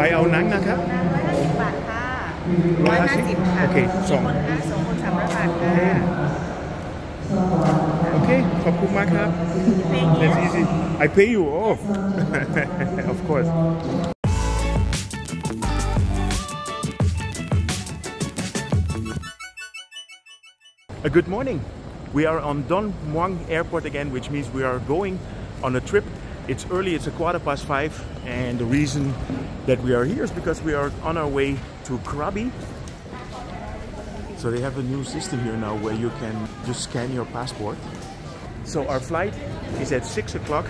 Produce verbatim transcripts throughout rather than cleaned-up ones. by Ao Nang นะครับ หนึ่งร้อยห้าสิบบาท ค่ะ หนึ่งร้อยห้าสิบ ค่ะ โอเค สองคนค่ะ สองคน สามร้อยบาทค่ะ Okay, that's easy. I pay you, oh, of course. A good morning. We are on Don Mueang Airport again, which means we are going on a trip. It's early, it's a quarter past five, and the reason that we are here is because we are on our way to Krabi. So they have a new system here now where you can just scan your passport. So our flight is at six o'clock,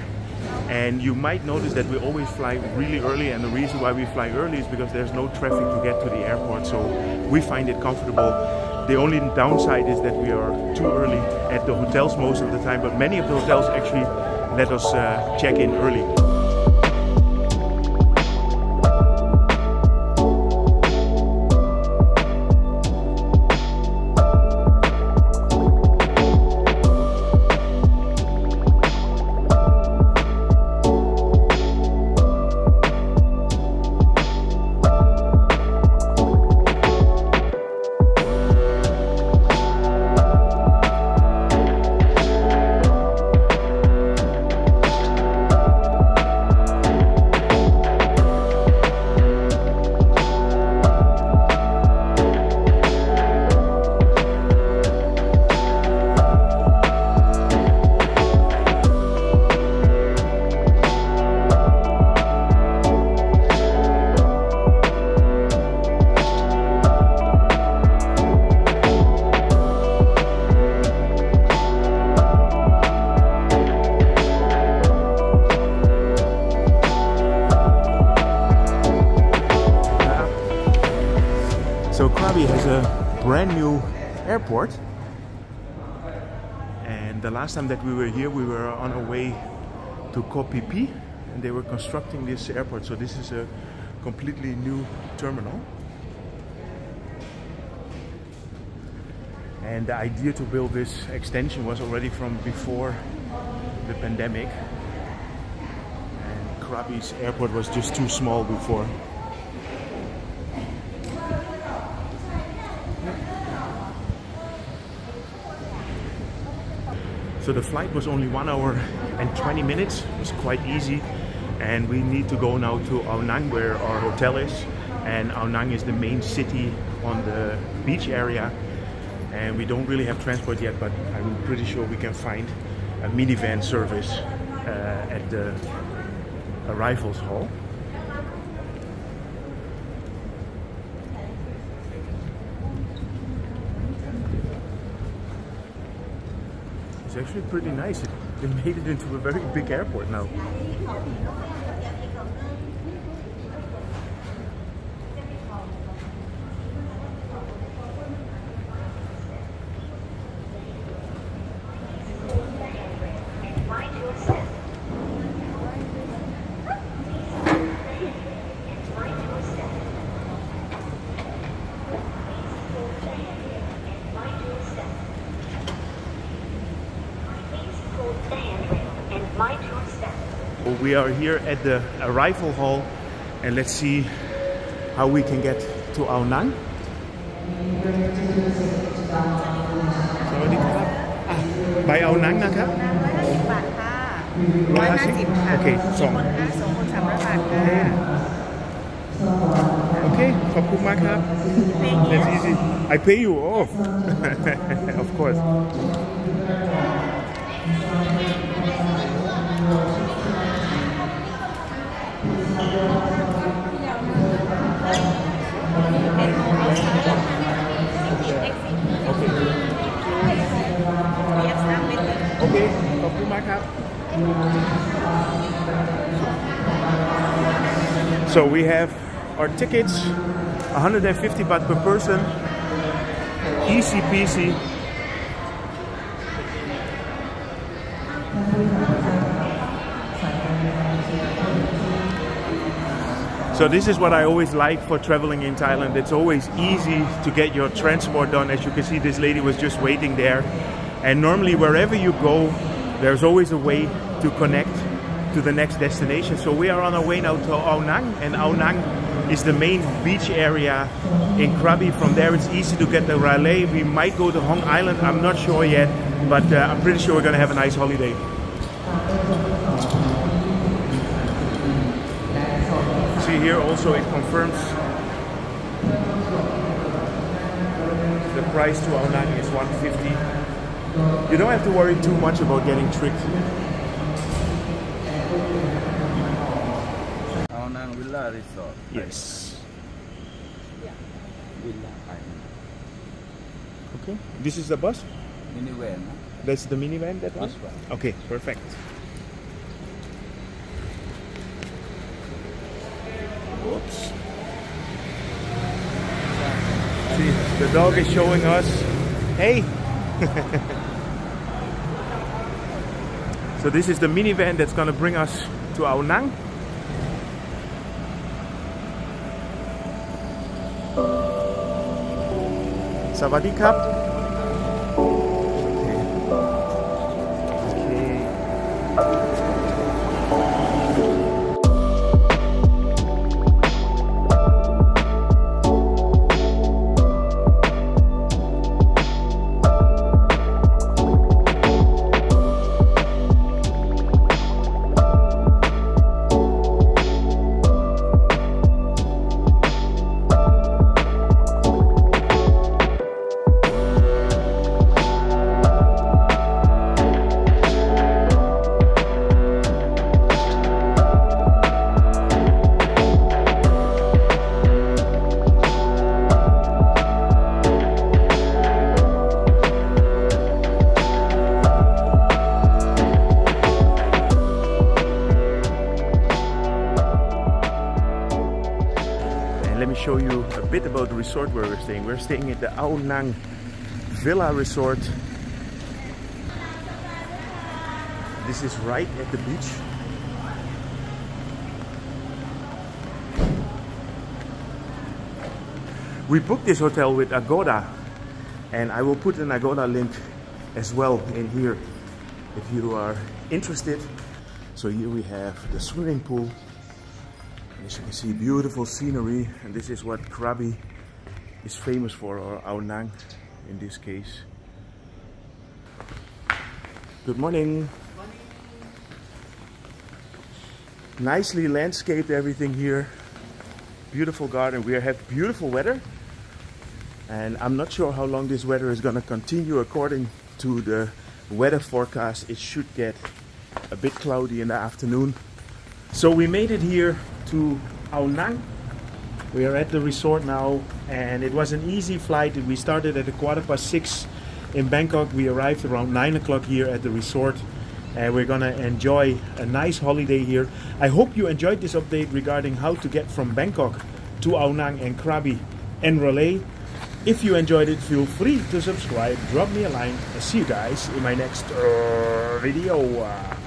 and you might notice that we always fly really early, and the reason why we fly early is because there's no traffic to get to the airport, so we find it comfortable. The only downside is that we are too early at the hotels most of the time, but many of the hotels actually let us uh, check in early. So Krabi has a brand new airport, and the last time that we were here we were on our way to Koh Phi Phi, and they were constructing this airport, so this is a completely new terminal. And the idea to build this extension was already from before the pandemic, and Krabi's airport was just too small before. So the flight was only one hour and twenty minutes, it was quite easy, and we need to go now to Ao Nang where our hotel is, and Ao Nang is the main city on the beach area, and we don't really have transport yet, but I'm pretty sure we can find a minivan service uh, at the arrivals hall. It's actually pretty nice. They made it into a very big airport now. We are here at the arrival hall, and let's see how we can get to Ao Nang. By Ao Nang, okay? Okay, okay, that's easy. I pay you, oh, of course. Okay, thank you very much. So we have our tickets, one hundred fifty baht per person, easy peasy. So this is what I always like for traveling in Thailand. It's always easy to get your transport done. As you can see, this lady was just waiting there. And normally wherever you go, there's always a way to connect to the next destination. So we are on our way now to Ao Nang, and Ao Nang is the main beach area in Krabi. From there it's easy to get the Railay. We might go to Hong Island, I'm not sure yet, but uh, I'm pretty sure we're gonna have a nice holiday. See here also it confirms the price to Ao Nang is one fifty. You don't have to worry too much about getting tricked. Ao Nang Villa Resort. Yes. Villa Island. Okay. This is the bus? Minivan. No? That's the minivan, that one? one? Okay, perfect. Oops. See, the dog is showing us. Hey! So this is the minivan that's gonna bring us to Ao Nang. Sawadee Krap. Okay. Okay. Show you a bit about the resort where we're staying. We're staying at the Ao Nang Villa Resort. This is right at the beach. We booked this hotel with Agoda, and I will put an Agoda link as well in here if you are interested. So here we have the swimming pool. As you can see, beautiful scenery, and this is what Krabi is famous for, or Ao Nang in this case. Good morning. Good morning. Nicely landscaped everything here. Beautiful garden. We have beautiful weather, and I'm not sure how long this weather is going to continue. According to the weather forecast, it should get a bit cloudy in the afternoon. So we made it here to Ao Nang. We are at the resort now, and it was an easy flight. We started at a quarter past six in Bangkok. We arrived around nine o'clock here at the resort, and we're gonna enjoy a nice holiday here. I hope you enjoyed this update regarding how to get from Bangkok to Ao Nang and Krabi and Railay. If you enjoyed it, feel free to subscribe, drop me a line, and see you guys in my next uh, video.